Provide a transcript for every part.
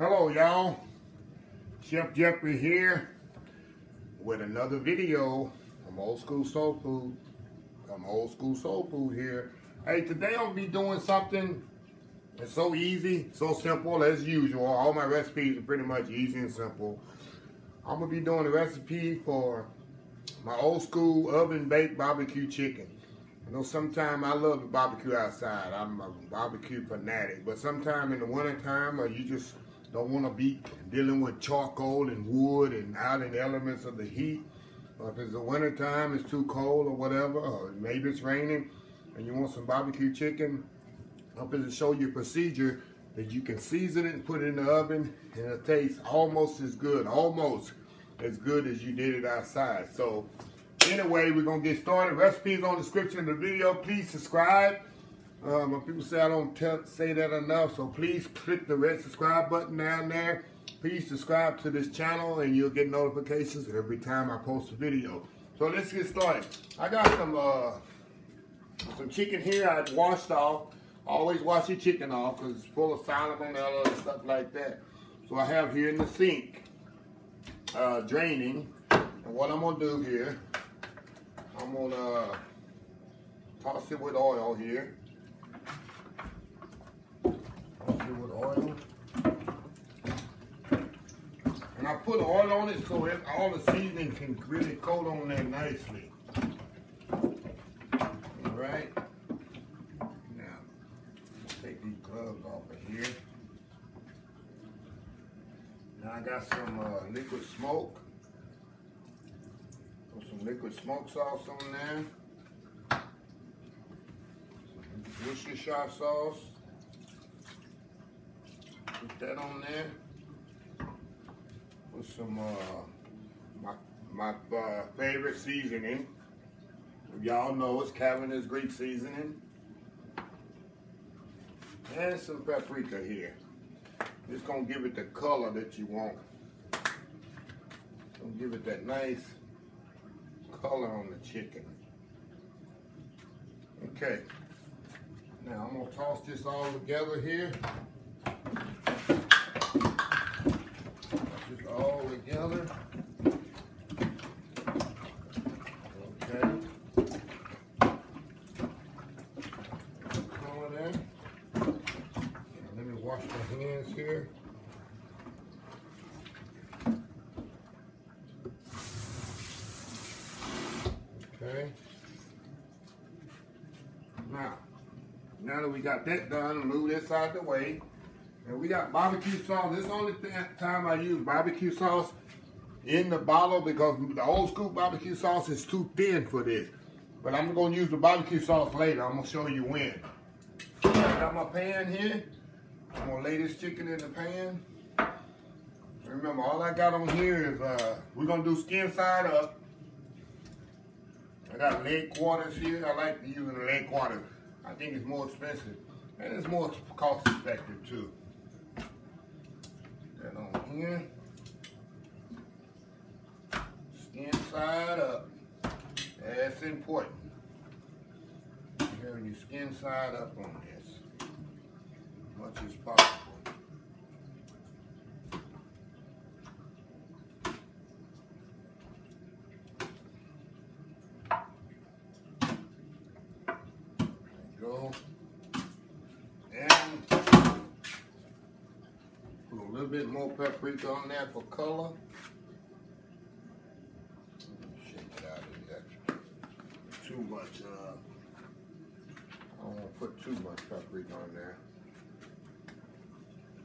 Hello y'all, Chef Jeffrey here with another video from Old School Soul Food. I'm Old School Soul Food here. Hey, today I'll be doing something that's so easy, so simple as usual. All my recipes are pretty much easy and simple. I'm gonna be doing a recipe for my old school oven baked barbecue chicken. I know sometimes I love to barbecue outside. I'm a barbecue fanatic, but sometime in the winter time, or you just don't want to be dealing with charcoal and wood and out in the elements of the heat. Or if it's the winter time, it's too cold or whatever, or maybe it's raining, and you want some barbecue chicken, I'm going to show you a procedure that you can season it and put it in the oven, and it tastes almost as good as you did it outside. So anyway, we're going to get started. Recipes on the description of the video. Please subscribe. When people say I don't say that enough, so please click the red subscribe button down there. Please subscribe to this channel and you'll get notifications every time I post a video. So let's get started. I got some chicken here I washed off. Always wash your chicken off because it's full of salmonella and stuff like that. So I have here in the sink, draining. And what I'm going to do here, I'm going to toss it with oil here. And I put oil on it so all the seasoning can really coat on there nicely. All right. Now, take these gloves off of here. Now I got some liquid smoke. Put some liquid smoke sauce on there. Some Worcestershire sauce. Put that on there. Put some my favorite seasoning. Y'all know it's Cavender's Greek seasoning. And some paprika here. It's gonna give it the color that you want. It's gonna give it that nice color on the chicken. Okay. Now I'm gonna toss this all together here. All together. Okay. Color there. Let me wash my hands here. Okay. Now that we got that done, move this out of the way. And we got barbecue sauce. This is the only time I use barbecue sauce in the bottle because the old school barbecue sauce is too thin for this. But I'm going to use the barbecue sauce later. I'm going to show you when. I got my pan here. I'm going to lay this chicken in the pan. Remember, all I got on here is we're going to do skin side up. I got leg quarters here. I like to use the leg quarters. I think it's more expensive. And it's more cost effective too. That on here. Skin side up. That's important. Having your skin side up on this as much as possible. There you go. And put a little bit more paprika on there for color. Shake it out of there. Too much, I don't want to put too much paprika on there.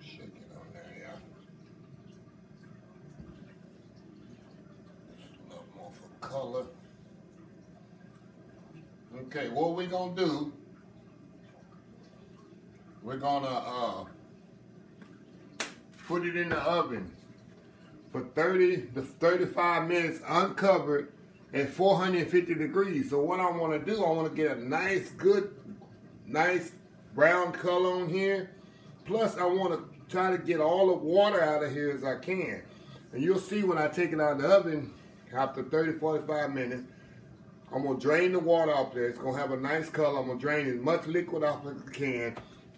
Shake it on there, yeah. Just a little more for color. Okay, what we gonna do? We're gonna put it in the oven for 30 to 35 minutes uncovered at 450 degrees. So what I wanna do, I wanna get a nice, good, nice brown color on here. Plus I wanna try to get all the water out of here as I can. And you'll see when I take it out of the oven, after 30, 45 minutes, I'm gonna drain the water off there. It's gonna have a nice color. I'm gonna drain as much liquid off as I can.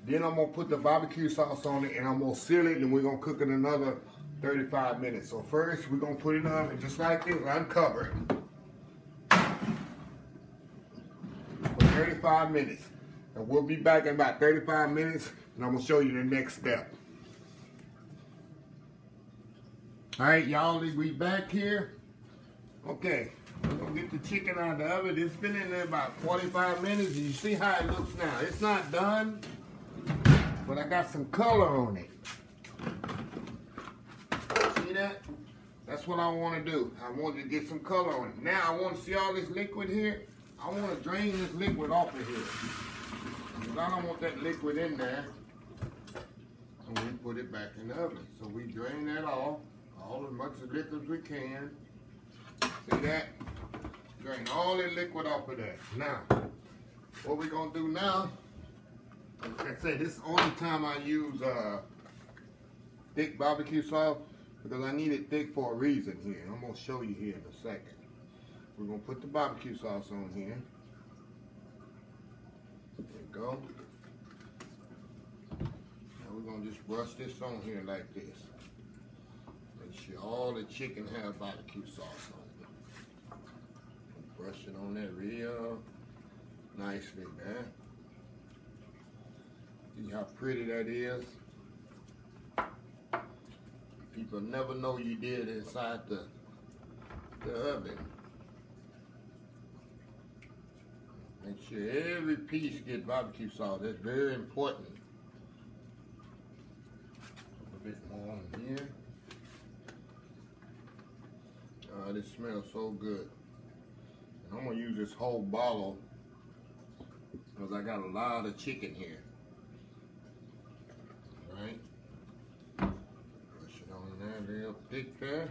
Then I'm gonna put the barbecue sauce on it and I'm gonna seal it, and we're gonna cook it another 35 minutes. So first we're gonna put it in the oven just like this, uncovered, for 35 minutes. And we'll be back in about 35 minutes and I'm gonna show you the next step. All right, y'all, we back here. Okay, we're gonna get the chicken out of the oven. It's been in there about 45 minutes and you see how it looks now. It's not done, but I got some color on it. See that? That's what I wanna do. I want to get some color on it. Now I wanna see all this liquid here. I wanna drain this liquid off of here, because I don't want that liquid in there. And we put it back in the oven. So we drain that off. All as much of liquid as we can. See that? Drain all the liquid off of that. Now, what we're gonna do now, like I said, this is the only time I use thick barbecue sauce, because I need it thick for a reason here. I'm gonna show you here in a second. We're gonna put the barbecue sauce on here. There we go. Now we're gonna just brush this on here like this. All the chicken has barbecue sauce on it. Brush it on there real nicely, man. See how pretty that is? People never know you did inside the oven. Make sure every piece gets barbecue sauce. That's very important. A bit more on here. This smells so good. And I'm gonna use this whole bottle because I got a lot of chicken here. All right, brush it on there, real thick there.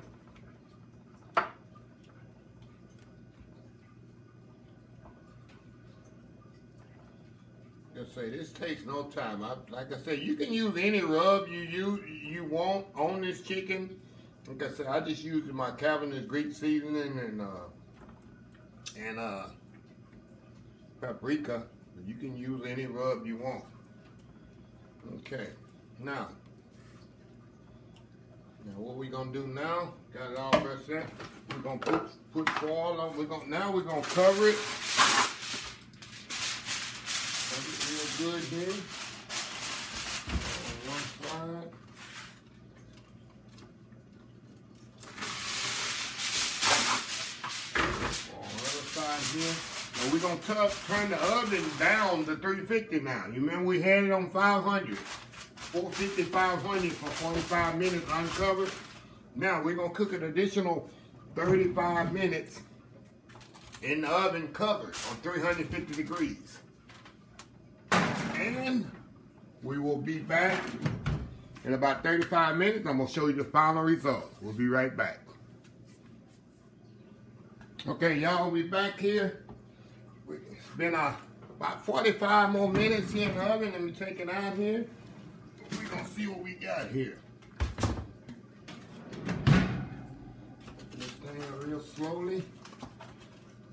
Just say this takes no time. Like I said, you can use any rub you want on this chicken. Like I said, I just used my Cavender's Greek seasoning and paprika. You can use any rub you want. Okay, now what we gonna do now? Got it all pressed in. We're gonna put foil on. Now we're gonna cover it. Cover it real good here. On one side. Here. And we're going to turn the oven down to 350 now. You remember we had it on 500. 450, 500 for 45 minutes uncovered. Now we're going to cook an additional 35 minutes in the oven covered on 350 degrees. And we will be back in about 35 minutes. I'm going to show you the final results. We'll be right back. Okay, y'all, we back here. It's been about 45 more minutes here in the oven. Let me take it out here. We're going to see what we got here. Put this thing real slowly.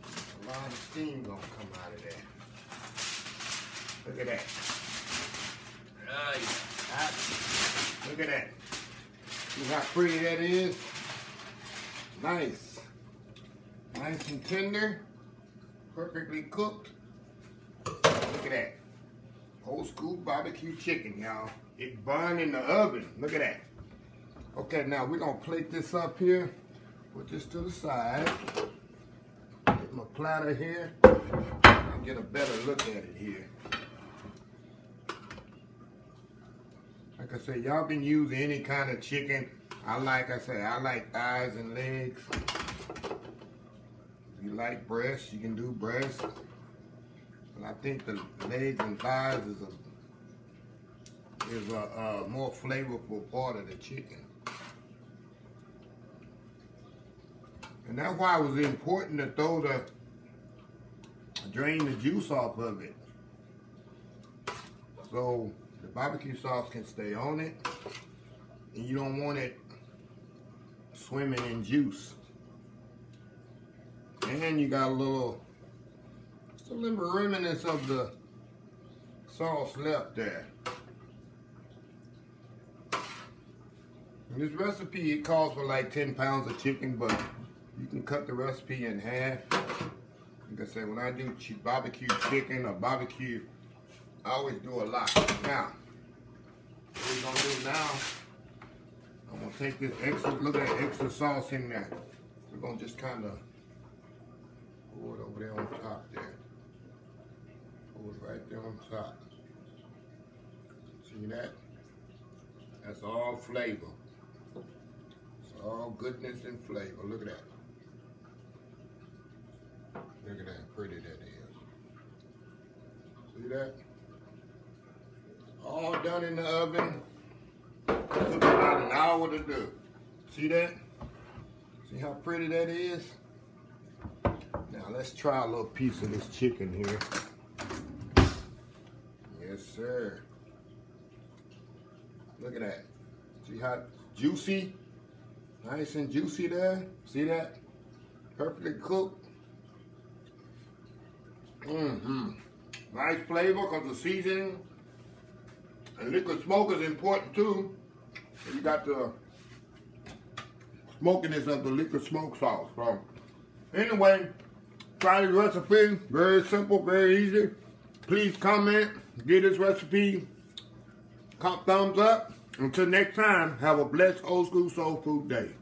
A lot of steam going to come out of there. Look at that. Oh, yeah. Hot. Look at that. See how pretty that is? Nice. Nice and tender, perfectly cooked. Look at that. Old school barbecue chicken, y'all. It burned in the oven. Look at that. Okay, now we're going to plate this up here. Put this to the side. Get my platter here. I'll get a better look at it here. Like I said, y'all can use any kind of chicken. I like thighs and legs. You like breasts, you can do breasts. But I think the legs and thighs is a more flavorful part of the chicken. And that's why it was important to drain the juice off of it. So the barbecue sauce can stay on it, and you don't want it swimming in juice. And you got a little remnants of the sauce left there. In this recipe, it calls for like 10 pounds of chicken, but you can cut the recipe in half. Like I said, when I do barbecue chicken or barbecue, I always do a lot. Now, what we're going to do now, I'm going to take this extra, look at that extra sauce in there. We're going to just kind of pour it over there on top there. Pour it right there on top. See that? That's all flavor. It's all goodness and flavor. Look at that. Look at how pretty that is. See that? All done in the oven. Took about an hour to do. See that? See how pretty that is? Now let's try a little piece of this chicken here. Yes, sir. Look at that. See how juicy? Nice and juicy there. See that? Perfectly cooked. Mm-hmm. Nice flavor because the seasoning and liquid smoke is important too. You got the smokiness of the liquid smoke sauce. So anyway, try this recipe. Very simple, very easy. Please comment, give this recipe a thumbs up. Until next time, have a blessed old school soul food day.